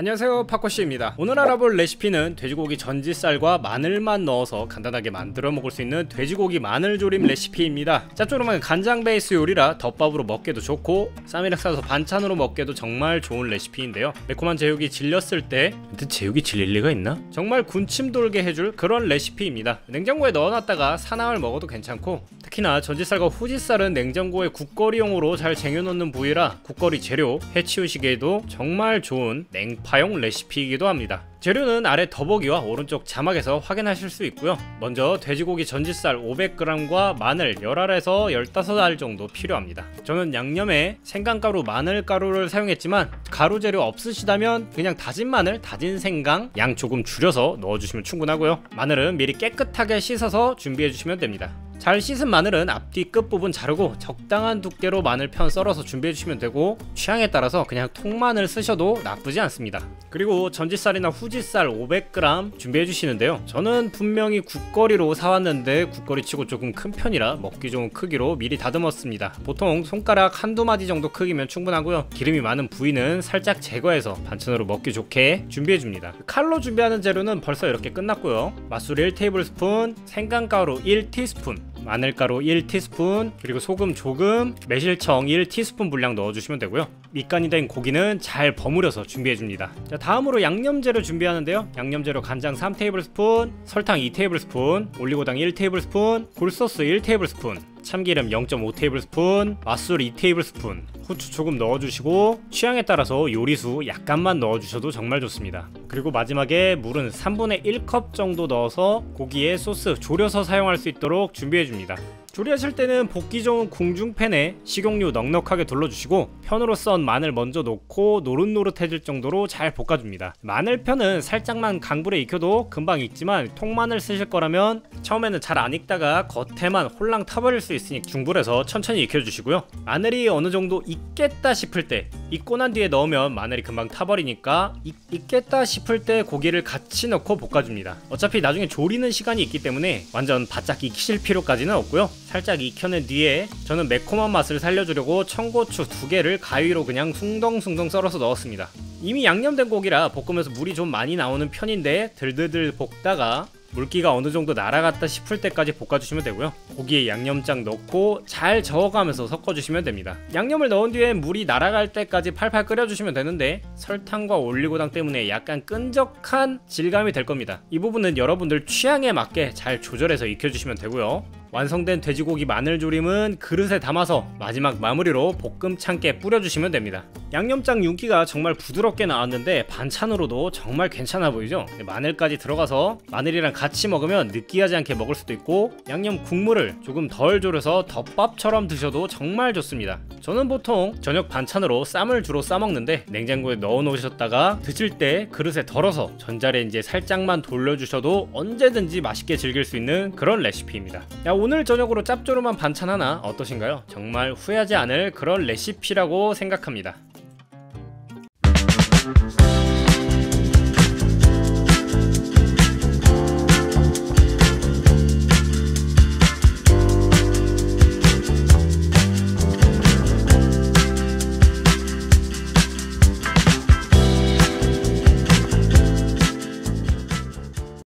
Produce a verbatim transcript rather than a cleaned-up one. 안녕하세요, 파코씨입니다. 오늘 알아볼 레시피는 돼지고기 전지쌀과 마늘만 넣어서 간단하게 만들어 먹을 수 있는 돼지고기 마늘조림 레시피입니다. 짭조름한 간장 베이스 요리라 덮밥으로 먹기도 좋고 쌈이랑 싸서 반찬으로 먹기도 정말 좋은 레시피인데요, 매콤한 제육이 질렸을 때 근데 제육이 질릴 리가 있나? 정말 군침 돌게 해줄 그런 레시피입니다. 냉장고에 넣어놨다가 사나흘 먹어도 괜찮고, 특히나 전지쌀과 후지쌀은 냉장고에 국거리용으로 잘 쟁여놓는 부위라 국거리 재료 해치우시기에도 정말 좋은 냉파 파용 레시피이기도 합니다. 재료는 아래 더보기와 오른쪽 자막에서 확인하실 수 있고요. 먼저 돼지고기 전지쌀 오백 그램과 마늘 열알에서 열다섯 알 정도 필요합니다. 저는 양념에 생강가루, 마늘가루를 사용했지만 가루 재료 없으시다면 그냥 다진 마늘, 다진 생강 양 조금 줄여서 넣어주시면 충분하고요. 마늘은 미리 깨끗하게 씻어서 준비해주시면 됩니다. 잘 씻은 마늘은 앞뒤 끝부분 자르고 적당한 두께로 마늘편 썰어서 준비해주시면 되고, 취향에 따라서 그냥 통마늘 쓰셔도 나쁘지 않습니다. 그리고 전지쌀이나 후지쌀 오백 그램 준비해주시는데요, 저는 분명히 국거리로 사왔는데 국거리치고 조금 큰 편이라 먹기 좋은 크기로 미리 다듬었습니다. 보통 손가락 한두 마디 정도 크기면 충분하고요. 기름이 많은 부위는 살짝 제거해서 반찬으로 먹기 좋게 준비해줍니다. 칼로 준비하는 재료는 벌써 이렇게 끝났고요. 맛술 일 테이블 스푼, 생강가루 일 티스푼, 마늘가루 일 티스푼, 그리고 소금 조금, 매실청 일 티스푼 분량 넣어주시면 되고요. 밑간이 된 고기는 잘 버무려서 준비해줍니다. 자, 다음으로 양념재료 준비하는데요, 양념재료 간장 삼 테이블 스푼, 설탕 이 테이블 스푼, 올리고당 일 테이블 스푼, 굴소스 일 테이블 스푼, 참기름 영 점 오 테이블 스푼, 맛술 이 테이블 스푼, 후추 조금 넣어주시고 취향에 따라서 요리수 약간만 넣어주셔도 정말 좋습니다. 그리고 마지막에 물은 삼분의 일 컵 정도 넣어서 고기에 소스 졸여서 사용할 수 있도록 준비해줍니다. 조리하실 때는 볶기 좋은 궁중팬에 식용유 넉넉하게 둘러주시고 편으로 썬 마늘 먼저 넣고 노릇노릇해질 정도로 잘 볶아줍니다. 마늘편은 살짝만 강불에 익혀도 금방 익지만 통마늘 쓰실 거라면 처음에는 잘 안 익다가 겉에만 홀랑 타버릴 수 있으니 중불에서 천천히 익혀주시고요. 마늘이 어느 정도 익겠다 싶을 때, 익고 난 뒤에 넣으면 마늘이 금방 타버리니까 익, 익겠다 싶을 때 고기를 같이 넣고 볶아줍니다. 어차피 나중에 조리는 시간이 있기 때문에 완전 바짝 익히실 필요까지는 없고요. 살짝 익혀낸 뒤에 저는 매콤한 맛을 살려주려고 청고추 두 개를 가위로 그냥 숭덩숭덩 썰어서 넣었습니다. 이미 양념된 고기라 볶으면서 물이 좀 많이 나오는 편인데 들들들 볶다가 물기가 어느 정도 날아갔다 싶을 때까지 볶아주시면 되고요. 고기에 양념장 넣고 잘 저어가면서 섞어주시면 됩니다. 양념을 넣은 뒤에 물이 날아갈 때까지 팔팔 끓여주시면 되는데 설탕과 올리고당 때문에 약간 끈적한 질감이 될 겁니다. 이 부분은 여러분들 취향에 맞게 잘 조절해서 익혀주시면 되고요. 완성된 돼지고기 마늘조림은 그릇에 담아서 마지막 마무리로 볶음 참깨 뿌려주시면 됩니다. 양념장 윤기가 정말 부드럽게 나왔는데 반찬으로도 정말 괜찮아 보이죠? 마늘까지 들어가서 마늘이랑 같이 먹으면 느끼하지 않게 먹을 수도 있고, 양념 국물을 조금 덜 졸여서 덮밥처럼 드셔도 정말 좋습니다. 저는 보통 저녁 반찬으로 쌈을 주로 싸먹는데 냉장고에 넣어 놓으셨다가 드실 때 그릇에 덜어서 전자레인지에 살짝만 돌려주셔도 언제든지 맛있게 즐길 수 있는 그런 레시피입니다. 야, 오늘 저녁으로 짭조름한 반찬 하나 어떠신가요? 정말 후회하지 않을 그런 레시피라고 생각합니다.